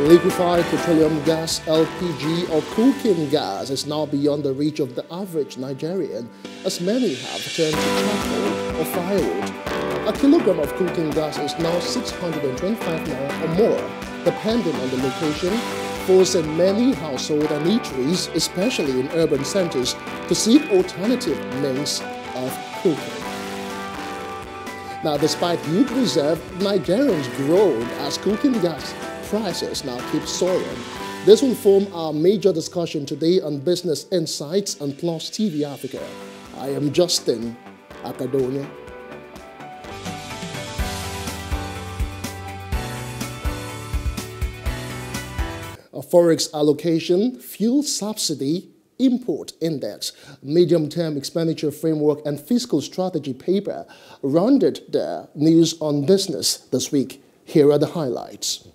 Liquefied petroleum gas, LPG, or cooking gas is now beyond the reach of the average Nigerian, as many have turned to charcoal or firewood. A kilogram of cooking gas is now 625 naira or more, depending on the location, forcing many households and eateries, especially in urban centers, to seek alternative means of cooking. Now, despite huge reserve, Nigerians groan as cooking gas prices now keep soaring. This will form our major discussion today on Business Insights and Plus TV Africa. I am Justin Akadonye. A forex allocation, fuel subsidy, import index, medium-term expenditure framework and fiscal strategy paper rounded the news on business this week. Here are the highlights.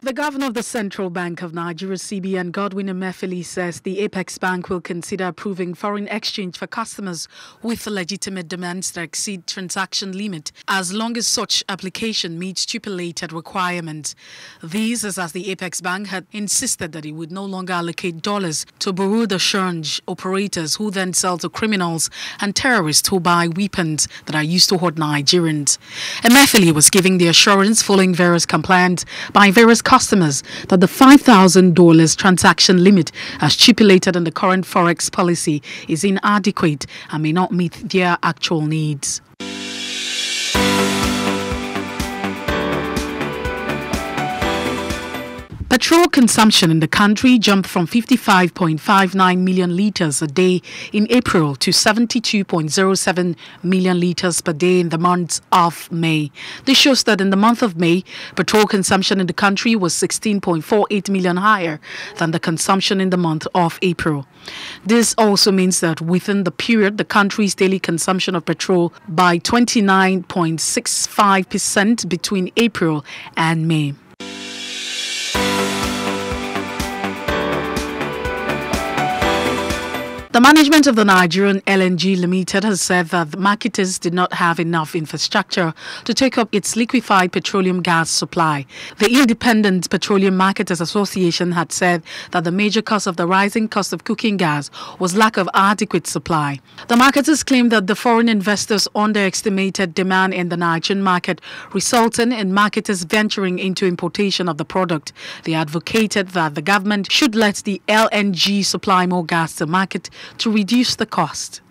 The governor of the Central Bank of Nigeria, CBN, Godwin Emefiele, says the Apex Bank will consider approving foreign exchange for customers with legitimate demands that exceed transaction limit as long as such application meets stipulated requirements. This is as the Apex Bank had insisted that it would no longer allocate dollars to bureau de change operators who then sell to criminals and terrorists who buy weapons that are used to hoard Nigerians. Emefiele was giving the assurance following various complaints by various customers that the $5,000 transaction limit as stipulated in the current forex policy is inadequate and may not meet their actual needs. Petrol consumption in the country jumped from 55.59 million litres a day in April to 72.07 million litres per day in the month of May. This shows that in the month of May, petrol consumption in the country was 16.48 million higher than the consumption in the month of April. This also means that within the period, the country's daily consumption of petrol by 29.65% between April and May. The management of the Nigerian LNG Limited has said that the marketers did not have enough infrastructure to take up its liquefied petroleum gas supply. The Independent Petroleum Marketers Association had said that the major cause of the rising cost of cooking gas was lack of adequate supply. The marketers claimed that the foreign investors underestimated demand in the Nigerian market, resulting in marketers venturing into importation of the product. They advocated that the government should let the LNG supply more gas to market to reduce the cost.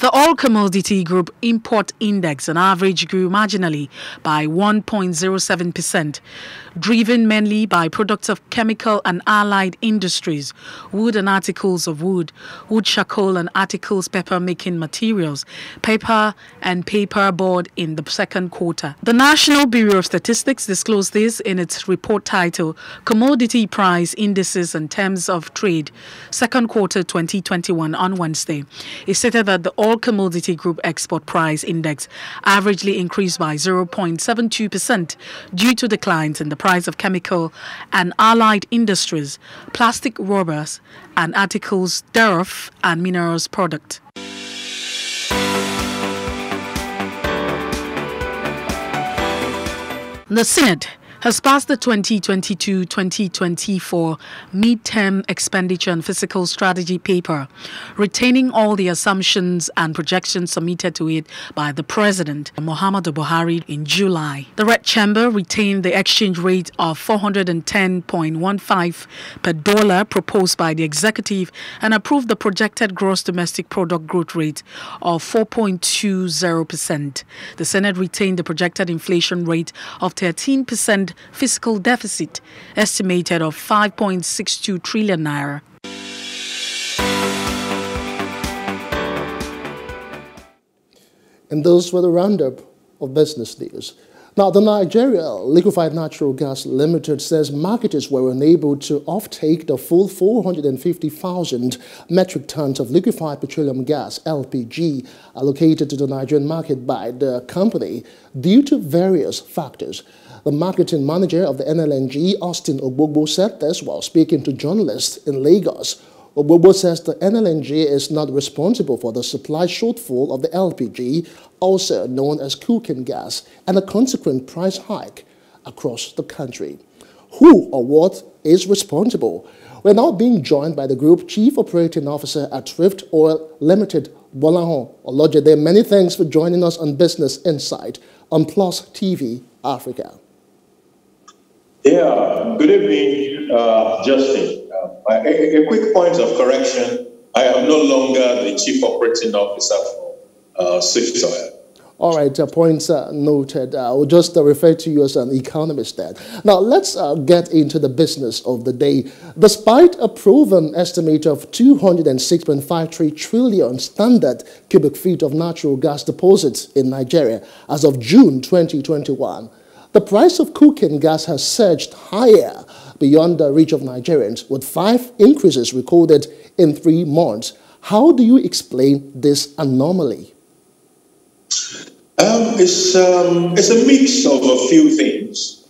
The All Commodity Group Import Index on average grew marginally by 1.07%, driven mainly by products of chemical and allied industries, wood and articles of wood, wood charcoal and articles paper-making materials, paper and paperboard in the second quarter. The National Bureau of Statistics disclosed this in its report titled Commodity Price Indices and Terms of Trade, Second Quarter 2021 on Wednesday. It stated that the All Commodity Group Export Price Index averagely increased by 0.72% due to declines in the price of chemical and allied industries, plastic rubbers and articles thereof and minerals product. The Senate has passed the 2022-2024 mid-term expenditure and fiscal strategy paper, retaining all the assumptions and projections submitted to it by the President, Muhammadu Buhari, in July. The Red Chamber retained the exchange rate of 410.15 per dollar proposed by the Executive and approved the projected gross domestic product growth rate of 4.20%. The Senate retained the projected inflation rate of 13%. Fiscal deficit estimated of 5.62 trillion naira. And those were the roundup of business news. Now, the Nigeria Liquefied Natural Gas Limited says marketers were unable to offtake the full 450,000 metric tons of liquefied petroleum gas, LPG, allocated to the Nigerian market by the company due to various factors. The marketing manager of the NLNG, Austin Ogbogbo, said this while speaking to journalists in Lagos, Ogbogbo says the NLNG is not responsible for the supply shortfall of the LPG, also known as cooking gas, and a consequent price hike across the country. Who or what is responsible? We're now being joined by the Group Chief Operating Officer at Rift Oil Limited, Gbolahan Olojede. Many thanks for joining us on Business Insight on Plus TV Africa. Yeah, good evening, Justin. A quick point of correction. I am no longer the Chief Operating Officer for Swift Oil. All right, points noted. I'll just refer to you as an economist then. Now, let's get into the business of the day. Despite a proven estimate of 206.53 trillion standard cubic feet of natural gas deposits in Nigeria as of June 2021, the price of cooking gas has surged higher beyond the reach of Nigerians, with 5 increases recorded in 3 months. How do you explain this anomaly? It's a mix of a few things.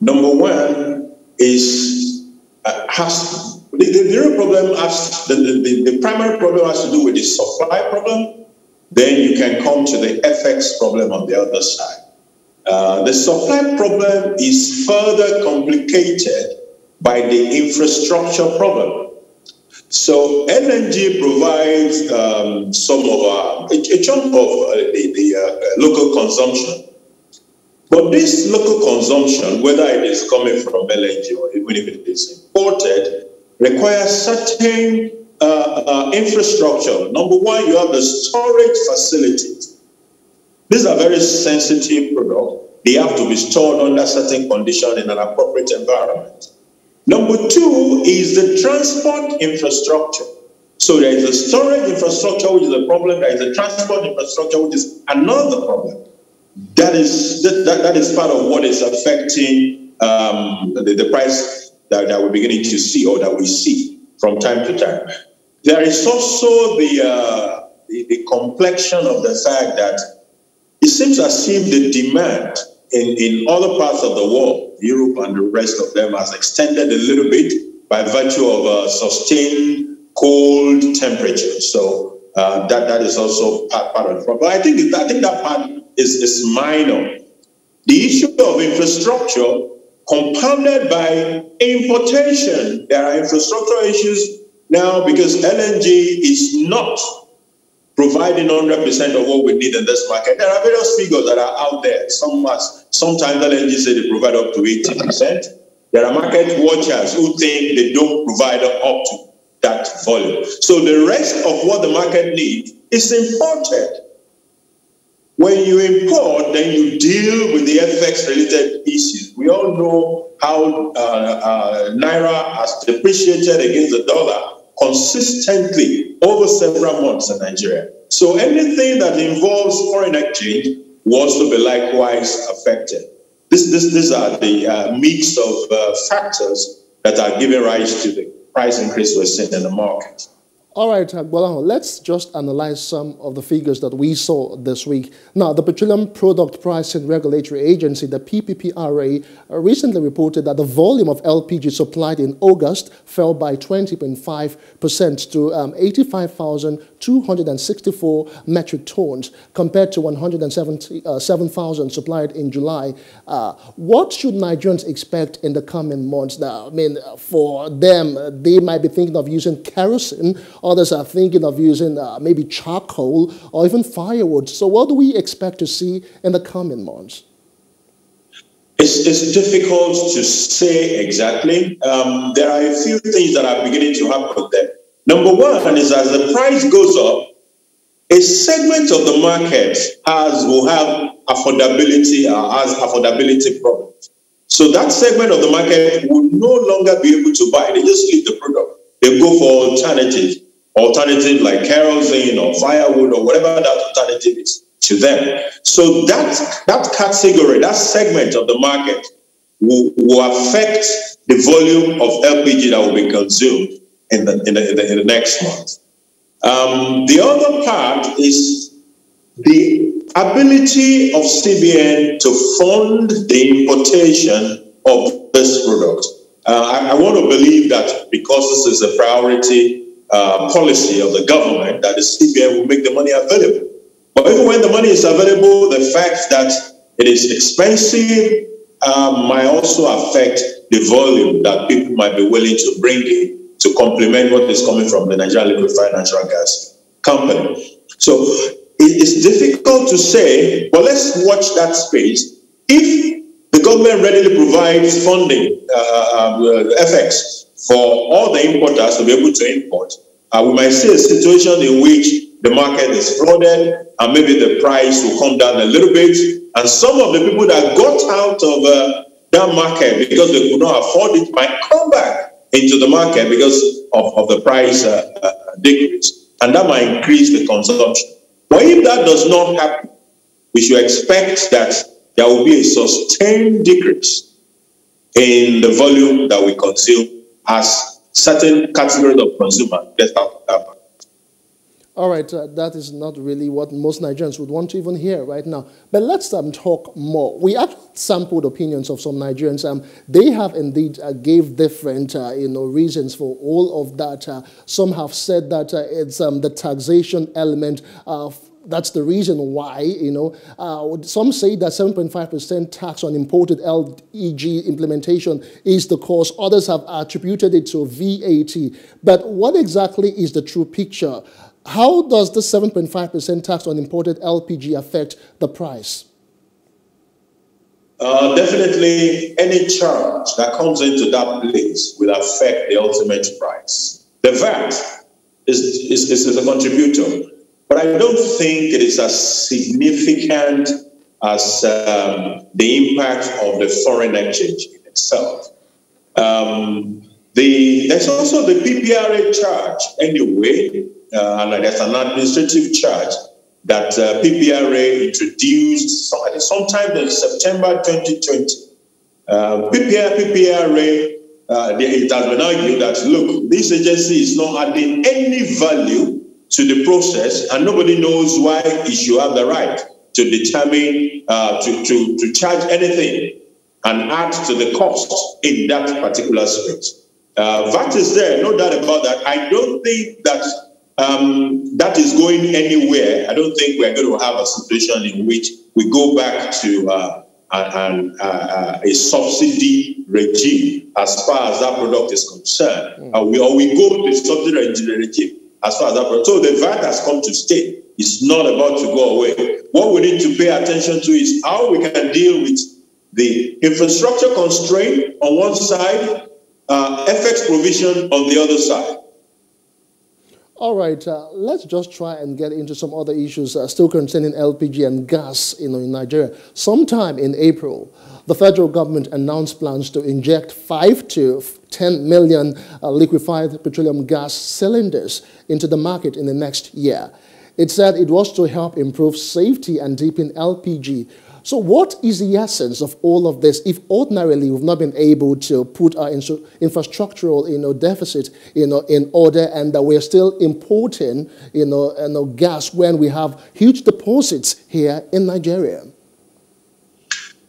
Number one is the primary problem has to do with the supply problem. Then you can come to the FX problem on the other side. The supply problem is further complicated by the infrastructure problem. So LNG provides some of a chunk of the local consumption. But this local consumption, whether it is coming from LNG or even if it is imported, requires certain infrastructure. Number one, you have the storage facilities. These are very sensitive products. They have to be stored under certain conditions in an appropriate environment. Number two is the transport infrastructure. So there is a storage infrastructure, which is a problem. There is a transport infrastructure, which is another problem. That is part of what is affecting the price that we're beginning to see, or that we see from time to time. There is also the complexion of the fact that it seems as if the demand in other parts of the world, Europe and the rest of them, has extended a little bit by virtue of sustained cold temperatures. So that is also part of it. But I think that part is minor. The issue of infrastructure compounded by importation. There are infrastructure issues now because LNG is not providing 100% of what we need in this market. There are various figures that are out there. Sometimes LNG say they provide up to 80%. There are market watchers who think they don't provide up to that volume. So the rest of what the market needs is imported. When you import, then you deal with the FX-related issues. We all know how Naira has depreciated against the dollar consistently over several months in Nigeria. So anything that involves foreign exchange will also be likewise affected. These are the mix of factors that are giving rise to the price increase we're seeing in the market. All right, Gbolahan, let's just analyze some of the figures that we saw this week. Now, the Petroleum Product Pricing Regulatory Agency, the PPPRA, recently reported that the volume of LPG supplied in August fell by 20.5% to 85,264 metric tons compared to 107,000 supplied in July. What should Nigerians expect in the coming months now? I mean, for them, they might be thinking of using kerosene. Others are thinking of using maybe charcoal or even firewood. So what do we expect to see in the coming months? It's difficult to say exactly. There are a few things that are beginning to happen there. Number one is, as the price goes up, a segment of the market will have affordability problems. So that segment of the market will no longer be able to buy. They just leave the product. They go for alternatives like kerosene or firewood or whatever that alternative is to them. So that category, that segment of the market will affect the volume of LPG that will be consumed in the next month. The other part is the ability of CBN to fund the importation of this product. I want to believe that because this is a priority policy of the government, that the CBN will make the money available. But even when the money is available, the fact that it is expensive might also affect the volume that people might be willing to bring in to complement what is coming from the Nigerian Liquefied Natural Gas Company. So it's difficult to say, but let's watch that space. If the government readily provides funding, FX, for all the importers to be able to import, we might see a situation in which the market is flooded and maybe the price will come down a little bit. And some of the people that got out of that market because they could not afford it might come back into the market because of the price decrease. And that might increase the consumption. But if that does not happen, we should expect that there will be a sustained decrease in the volume that we consume as certain categories of consumers get out of that market. All right, that is not really what most Nigerians would want to even hear right now. But let's talk more. We actually sampled opinions of some Nigerians. They have indeed gave different reasons for all of that. Some have said that it's the taxation element of that's the reason why, some say that 7.5% tax on imported LNG implementation is the cause. Others have attributed it to VAT. But what exactly is the true picture? How does the 7.5% tax on imported LPG affect the price? Definitely, any charge that comes into that place will affect the ultimate price. The VAT is a contributor. But I don't think it is as significant as the impact of the foreign exchange in itself. There's also the PPRA charge anyway, and there's an administrative charge that PPRA introduced sometime in September 2020. It has been argued that, look, this agency is not adding any value to the process, and nobody knows why it should have the right to determine, to charge anything and add to the cost in that particular space. VAT is there, no doubt about that. I don't think that that is going anywhere. I don't think we're going to have a situation in which we go back to a subsidy regime as far as that product is concerned, or we go to a subsidy regime. As far as that, so the VAT has come to stay. It's not about to go away. What we need to pay attention to is how we can deal with the infrastructure constraint on one side, FX provision on the other side. All right, let's just try and get into some other issues still concerning LPG and gas in Nigeria. Sometime in April, the federal government announced plans to inject 5 to 10 million liquefied petroleum gas cylinders into the market in the next year. It said it was to help improve safety and deepen LPG. So what is the essence of all of this if ordinarily we've not been able to put our infrastructural deficit in order, and that we're still importing gas when we have huge deposits here in Nigeria?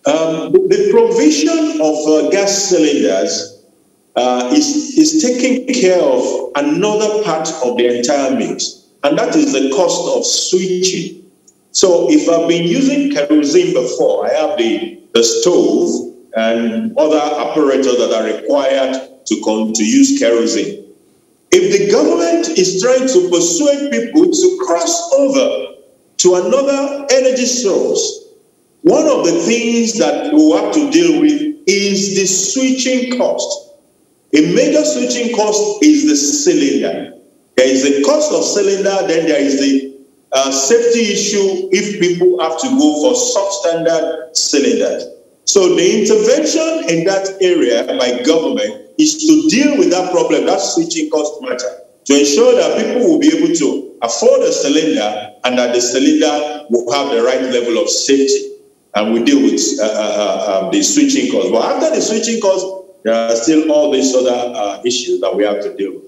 The provision of gas cylinders is taking care of another part of the entire mix, and that is the cost of switching. So if I've been using kerosene before, I have the stove and other apparatus that are required to use kerosene. If the government is trying to persuade people to cross over to another energy source, one of the things that we have to deal with is the switching cost. A major switching cost is the cylinder. There is the cost of cylinder, then there is the safety issue if people have to go for substandard cylinders. So the intervention in that area by government is to deal with that problem, that switching cost matter, to ensure that people will be able to afford a cylinder and that the cylinder will have the right level of safety. And we deal with the switching cost. But after the switching cost, there are still all these other issues that we have to deal with.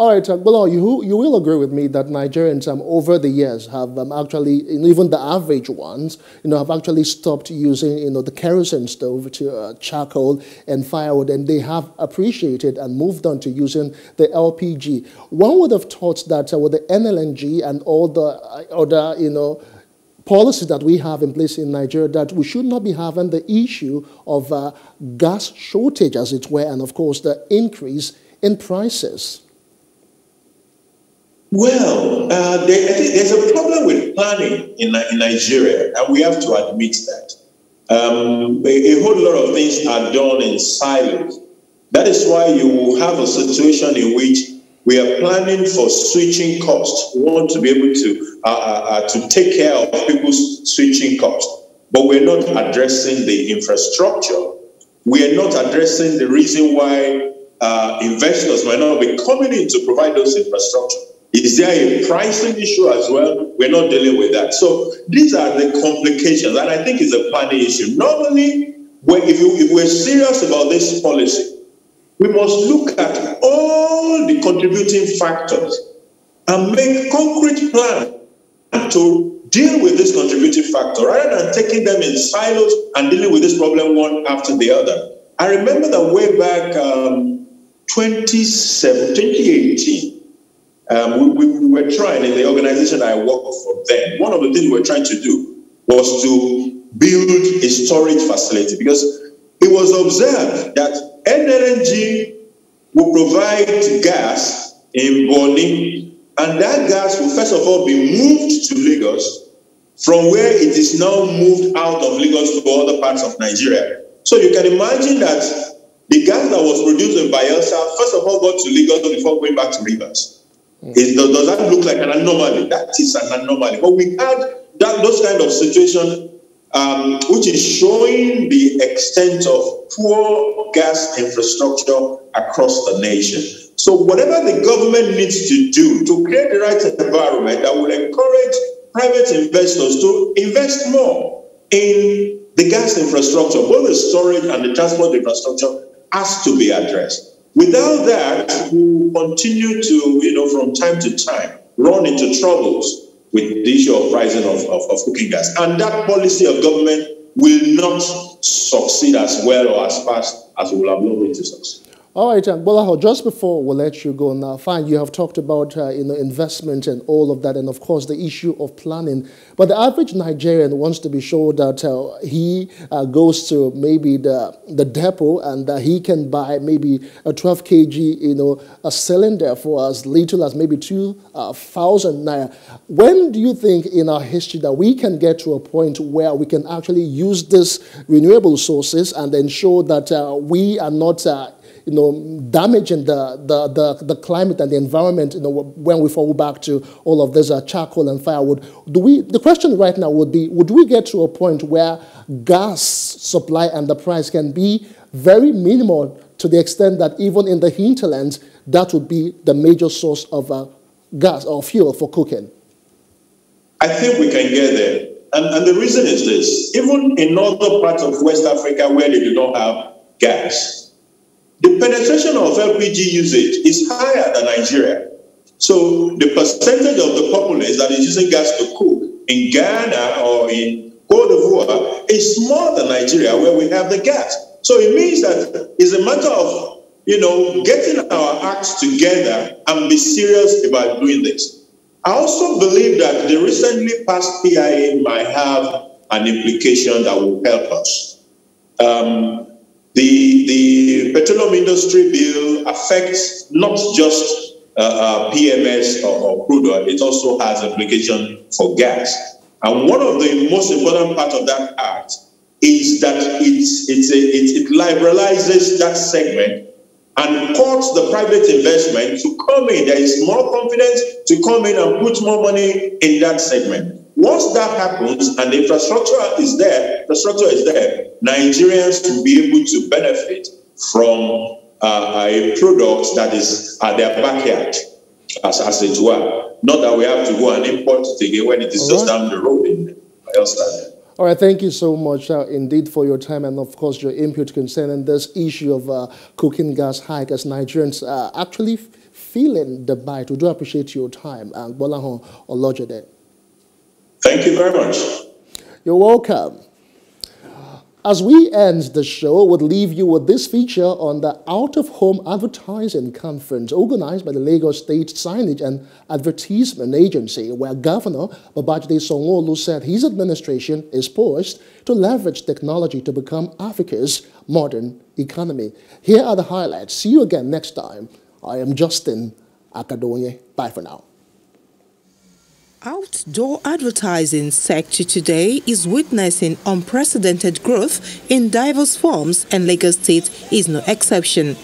All right, Gbolahan, you will agree with me that Nigerians over the years have actually, and even the average ones, have actually stopped using, the kerosene stove to charcoal and firewood, and they have appreciated and moved on to using the LPG. One would have thought that with the NLNG and all the other, policies that we have in place in Nigeria, that we should not be having the issue of gas shortage, as it were, and of course the increase in prices. Well, I think there's a problem with planning in Nigeria, and we have to admit that. A whole lot of things are done in silos. That is why you will have a situation in which we are planning for switching costs. We want to be able to take care of people's switching costs, but we're not addressing the infrastructure. We are not addressing the reason why investors might not be coming in to provide those infrastructure. Is there a pricing issue as well? We're not dealing with that. So these are the complications, and I think it's a planning issue. Normally, if we're serious about this policy, we must look at all the contributing factors and make concrete plans to deal with this contributing factor, rather than taking them in silos and dealing with this problem one after the other. I remember that way back 2018, we were trying, in the organization I worked for then, one of the things we were trying to do was to build a storage facility, because it was observed that NLNG will provide gas in Bonny, and that gas will first of all be moved to Lagos, from where it is now moved out of Lagos to other parts of Nigeria. So you can imagine that the gas that was produced in Bayelsa first of all got to Lagos before going back to Rivers. Does that look like an anomaly? That is an anomaly. But we had those kind of situations, which is showing the extent of poor gas infrastructure across the nation. So whatever the government needs to do to create the right environment that will encourage private investors to invest more in the gas infrastructure, both the storage and the transport infrastructure, has to be addressed. Without that, we continue to, from time to time, run into troubles with the issue of pricing of cooking gas. And that policy of government will not succeed as well or as fast as we will have loved it to succeed. All right, Gbolahan, just before we'll let you go now, fine, you have talked about investment and all of that, and of course the issue of planning. But the average Nigerian wants to be sure that he goes to maybe the depot and that he can buy maybe a 12 kg, a cylinder for as little as maybe 2,000 naira. When do you think in our history that we can get to a point where we can actually use these renewable sources and ensure that we are not damaging the climate and the environment, when we fall back to all of this charcoal and firewood? The question right now would be, would we get to a point where gas supply and the price can be very minimal to the extent that even in the hinterland, that would be the major source of gas or fuel for cooking? I think we can get there. And the reason is this. Even in other parts of West Africa where they do not have gas, the penetration of LPG usage is higher than Nigeria. So the percentage of the populace that is using gas to cook in Ghana or in Côte d'Ivoire is more than Nigeria, where we have the gas. So it means that it's a matter of, getting our acts together and be serious about doing this. I also believe that the recently passed PIA might have an implication that will help us. The Petroleum Industry Bill affects not just PMS or crude oil, it also has implication for gas. And one of the most important parts of that act is that it liberalizes that segment and courts the private investment to come in. There is more confidence to come in and put more money in that segment. Once that happens and the infrastructure is there, Nigerians will be able to benefit from a product that is at their backyard, as it were. Not that we have to go and import it again when it is just down the road in Nigeria. All right, thank you so much indeed for your time and, of course, your input concerning this issue of cooking gas hike, as Nigerians actually feeling the bite. We do appreciate your time, and Gbolahan Olojede. Thank you very much. You're welcome. As we end the show, we'll leave you with this feature on the Out-of-Home Advertising Conference organized by the Lagos State Signage and Advertisement Agency, where Governor Babajide Sanwo-Olu said his administration is poised to leverage technology to become Africa's modern economy. Here are the highlights. See you again next time. I am Justin Akadonye. Bye for now. Outdoor advertising sector today is witnessing unprecedented growth in diverse forms, and Lagos State is no exception.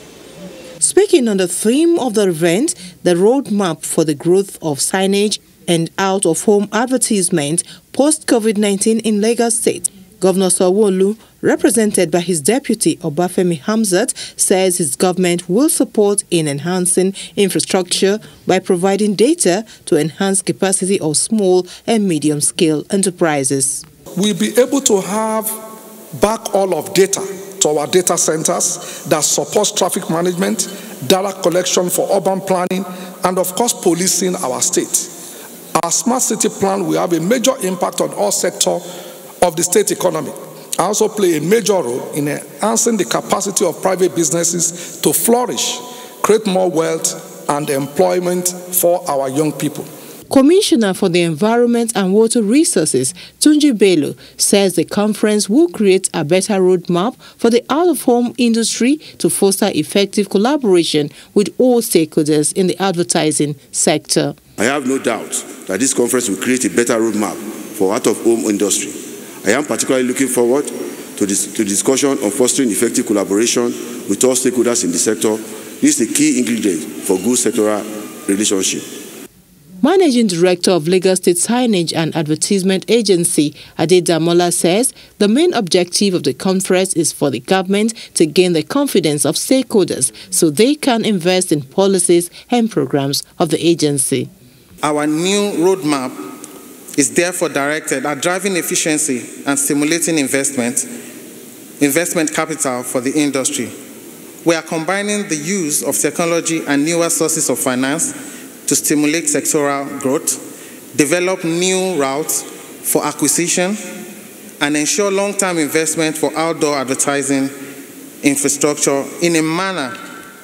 Speaking on the theme of the event, the roadmap for the growth of signage and out-of-home advertisement post-COVID-19 in Lagos State, Governor Sanwo-Olu, represented by his deputy Obafemi Hamzat, says his government will support in enhancing infrastructure by providing data to enhance capacity of small and medium-scale enterprises. We'll be able to have back all of data to our data centers that supports traffic management, data collection for urban planning, and of course policing our state. Our smart city plan will have a major impact on all sectors of the state economy. I also play a major role in enhancing the capacity of private businesses to flourish, create more wealth and employment for our young people. Commissioner for the Environment and Water Resources, Tunji Bello, says the conference will create a better roadmap for the out-of-home industry to foster effective collaboration with all stakeholders in the advertising sector. I have no doubt that this conference will create a better roadmap for out-of-home industry. I am particularly looking forward to the discussion on fostering effective collaboration with all stakeholders in the sector. This is a key ingredient for good sectoral relationship. Managing Director of Lagos State Signage and Advertisement Agency, Ade Damola, says the main objective of the conference is for the government to gain the confidence of stakeholders so they can invest in policies and programs of the agency. Our new roadmap is therefore directed at driving efficiency and stimulating investment capital for the industry. We are combining the use of technology and newer sources of finance to stimulate sectoral growth, develop new routes for acquisition, and ensure long-term investment for outdoor advertising infrastructure in a manner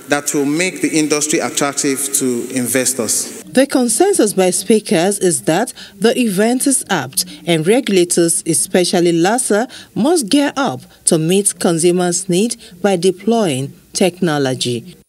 that will make the industry attractive to investors. The consensus by speakers is that the event is apt and regulators, especially LASA, must gear up to meet consumers' needs by deploying technology.